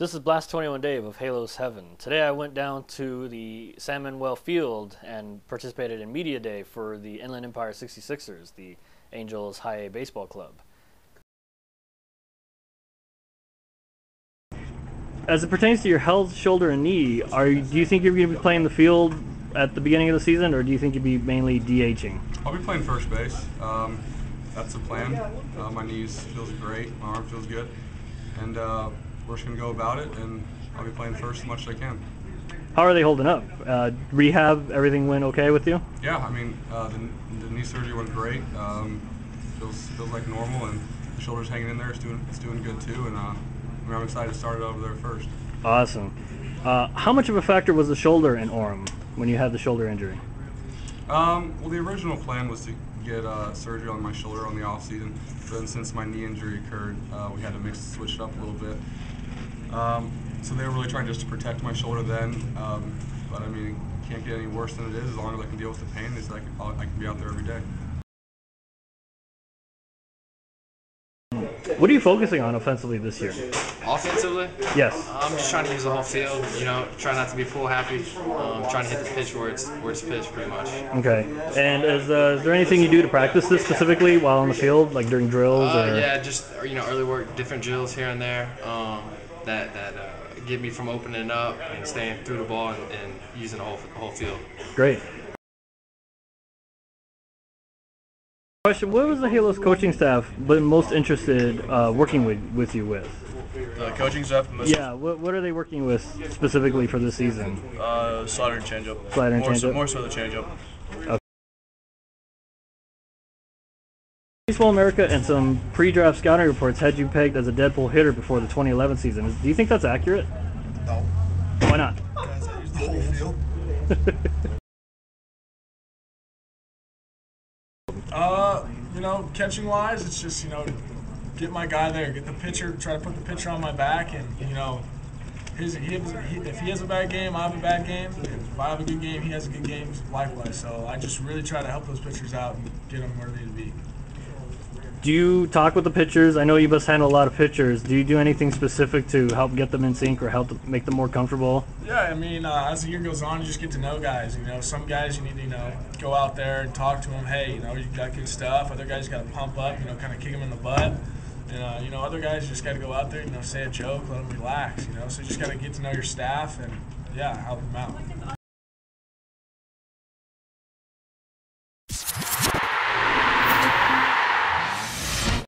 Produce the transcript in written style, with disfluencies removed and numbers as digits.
This is Blast 21 Dave of Halo's Heaven. Today I went down to the San Manuel Field and participated in Media Day for the Inland Empire 66ers, the Angels High A baseball club. As it pertains to your health, shoulder, and knee, do you think you're going to be playing the field at the beginning of the season, or do you think you'll be mainly DHing? I'll be playing first base. That's the plan. My knees feels great. My arm feels good. And we're just going to go about it, and I'll be playing first as much as I can. How are they holding up? Rehab, everything went okay with you? Yeah, I mean, the knee surgery went great. Feels like normal, and the shoulder's hanging in there. It's doing good, too, and I'm excited to start it over there first. Awesome. How much of a factor was the shoulder in Orem when you had the shoulder injury? Well, the original plan was to get surgery on my shoulder on the off season. Then since my knee injury occurred, we had to switch it up a little bit. So they were really trying just to protect my shoulder then. But I mean, it can't get any worse than it is. As long as I can deal with the pain, I can be out there every day. What are you focusing on offensively this year? Offensively? Yes. I'm just trying to use the whole field, you know, trying not to be full happy, trying to hit the pitch where it's pitched pretty much. Okay. And is there anything you do to practice this specifically while on the field, like during drills? Yeah, just, you know, early work, different drills here and there that get me from opening up and staying through the ball and using the whole field. Great. Question: what was the Halo's coaching staff been most interested working with you with? The coaching staff? Yeah, what are they working with specifically for this season? Slider and changeup. Slider and changeup? More so the changeup. Okay. Baseball America and some pre-draft scouting reports had you pegged as a Deadpool hitter before the 2011 season. Do you think that's accurate? No. Why not? Because I used the whole field. You know, catching wise, it's just, you know, get my guy there, get the pitcher, try to put the pitcher on my back, and, you know, if he has a bad game, I have a bad game. If I have a good game, he has a good game, likewise. So I just really try to help those pitchers out and get them where they need to be. Do you talk with the pitchers? I know you must handle a lot of pitchers. Do you do anything specific to help get them in sync or help make them more comfortable? Yeah, I mean, as the year goes on, you just get to know guys. You know, some guys you need to, you know, go out there and talk to them. Hey, you know, you got good stuff. Other guys got to pump up, you know, kind of kick them in the butt. And, you know, other guys just got to go out there, you know, say a joke, let them relax, you know. So you just got to get to know your staff and, yeah, help them out.